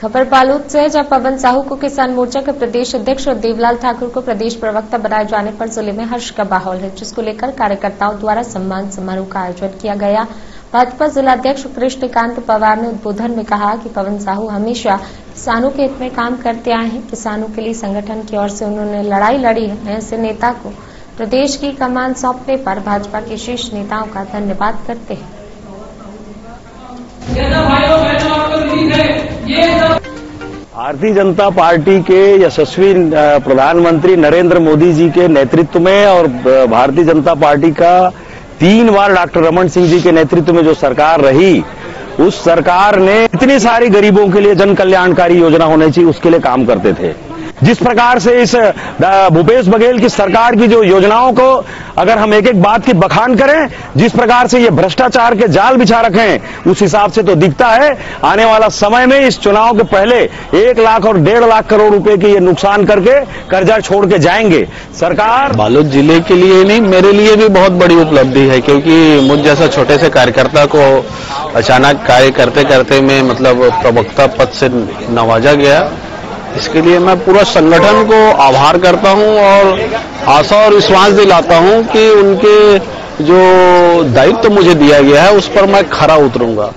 खबर बालोद से है जहां पवन साहू को किसान मोर्चा के प्रदेश अध्यक्ष और देवलाल ठाकुर को प्रदेश प्रवक्ता बनाए जाने पर जिले में हर्ष का माहौल है, जिसको लेकर कार्यकर्ताओं द्वारा सम्मान समारोह का आयोजन किया गया। भाजपा जिलाध्यक्ष कृष्णकांत पवार ने उद्बोधन में कहा कि पवन साहू हमेशा किसानों के हित में काम करते आए हैं। किसानों के लिए संगठन की ओर से उन्होंने लड़ाई लड़ी है। ऐसे नेता को प्रदेश की कमान सौंपने पर भाजपा के शीर्ष नेताओं का धन्यवाद करते हैं। भारतीय जनता पार्टी के यशस्वी प्रधानमंत्री नरेंद्र मोदी जी के नेतृत्व में और भारतीय जनता पार्टी का 3 बार डॉक्टर रमन सिंह जी के नेतृत्व में जो सरकार रही, उस सरकार ने इतनी सारी गरीबों के लिए जन कल्याणकारी योजना होनी चाहिए उसके लिए काम करते थे। जिस प्रकार से इस भूपेश बघेल की सरकार की जो योजनाओं को अगर हम एक एक बात की बखान करें, जिस प्रकार से ये भ्रष्टाचार के जाल बिछा रखें, उस हिसाब से तो दिखता है आने वाला समय में इस चुनाव के पहले 1 लाख और 1.5 लाख करोड़ रुपए के ये नुकसान करके कर्जा छोड़ के जाएंगे। सरकार बालोद जिले के लिए नहीं, मेरे लिए भी बहुत बड़ी उपलब्धि है, क्योंकि मुझ जैसा छोटे से कार्यकर्ता को अचानक कार्य करते करते में मतलब प्रवक्ता पद से नवाजा गया। इसके लिए मैं पूरा संगठन को आभार करता हूं और आशा और विश्वास दिलाता हूं कि उनके जो दायित्व मुझे दिया गया है उस पर मैं खरा उतरूंगा।